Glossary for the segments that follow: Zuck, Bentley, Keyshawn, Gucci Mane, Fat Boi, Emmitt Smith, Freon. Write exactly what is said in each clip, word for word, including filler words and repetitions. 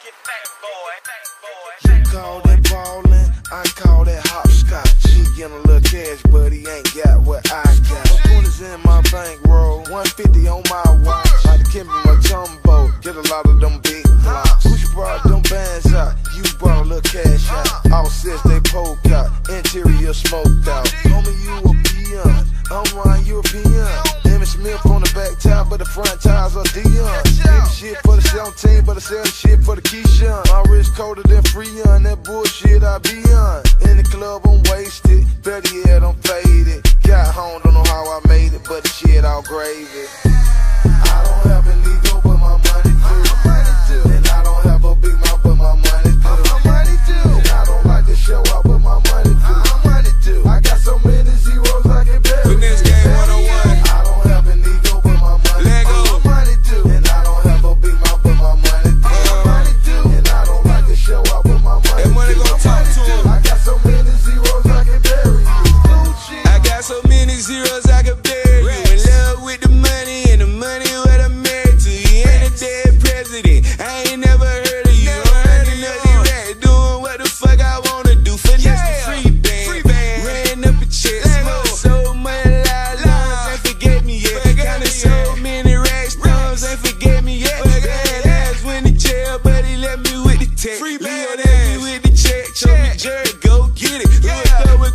Ticket fat boy, fat boy. She called it ballin', I call that hopscotch. He gettin' a little cash, but he ain't got what I got. Twenties in my bankroll, one fifty on my watch. I can keep my jumbo, get a lot of them big blocks. Who you brought them bands out? You brought a little cash out. All sets they poke out, interior smoked out. Homie, you a peon, I'm Ryan, you a peon. Emmitt Smith on the back tire, but the front tires are Dion. Shit for the seventeen, but I sell the shit for the Keyshawn. My wrist colder than Freon, that bullshit I be on. In the club, I'm wasted, better yet, I'm faded. Got home, don't know how I made it, but the shit all gravy. I don't have an ego, but my money do. And I don't have a big mouth, but my money do. And I don't like to show up, but my money do. I got so many zeros I can bury. This game one oh one. I don't have an ego, but my money do.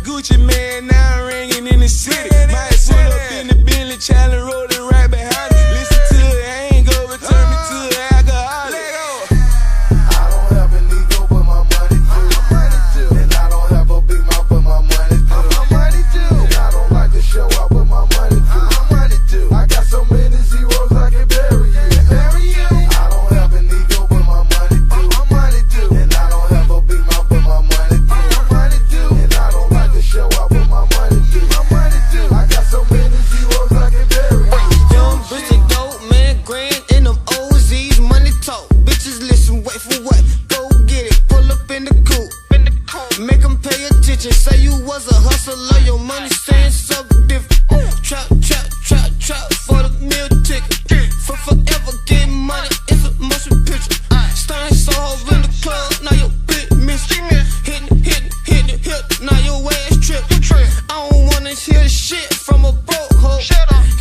Gucci Mane, now I'm ringing in the city. Might pull up in the Bentley, Charlie rolling right behind it. Listen to it, I ain't go return me to an alcoholic. I don't have an ego, but my money do. And I don't have a big mouth, but my money do. And I don't like to show up, but my money do. I got so many zeros, I can bury you. I don't have an ego, but my money do. And I don't have a big mouth, but my money do. Show up with my money, do. My money, do. I got so many zeros I can bury. Young bitch and dope, man, grand in them O Z's, money talk. Bitches listen, wait for what? Go get it, pull up in the coupe. Make them pay attention, say you was a hustler, your money saying something different. Trap, trap, trap, trap for the meal ticket. For forever getting money, it's a motion picture. Starting so hard in the club, now your bitch missing. Hitting, hitting, hitting, hitting, now your ass. I don't wanna hear shit from a broke hoe.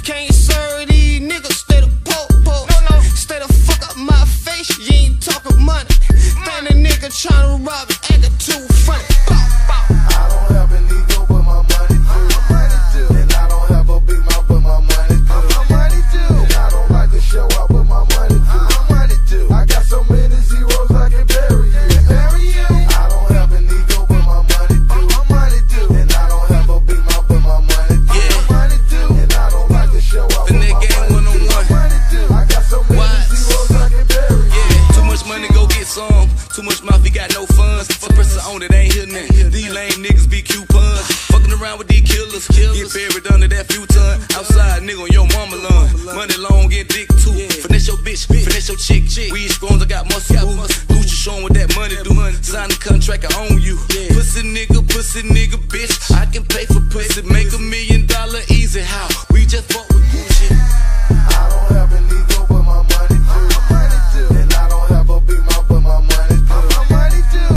Can't serve these niggas, stay the poke poke. No, no. Stay the fuck up my face, you ain't talking money. Find a nigga tryna rob it, actin' too funny. I don't have an ego, but my money do. And I don't have a big mouth, but my money do. And I don't like to show up, but my money do. I got so many zeros I can bury you. I don't have an ego, but my money do. Too much mouth, he got no funds. Fuck pressing on it, ain't hitting it. These lame niggas be coupons. Fucking around with these killers. Get buried under that few ton. Outside, nigga, on your mama lawn. Money long, get dick too. Finesse your bitch, finesse your chick. Weed scrums, I got muscle moves. Gucci showing what that money do. Sign the contract, I own you. Pussy nigga, pussy nigga, bitch. I can pay for pussy. Make a million dollar easy. How?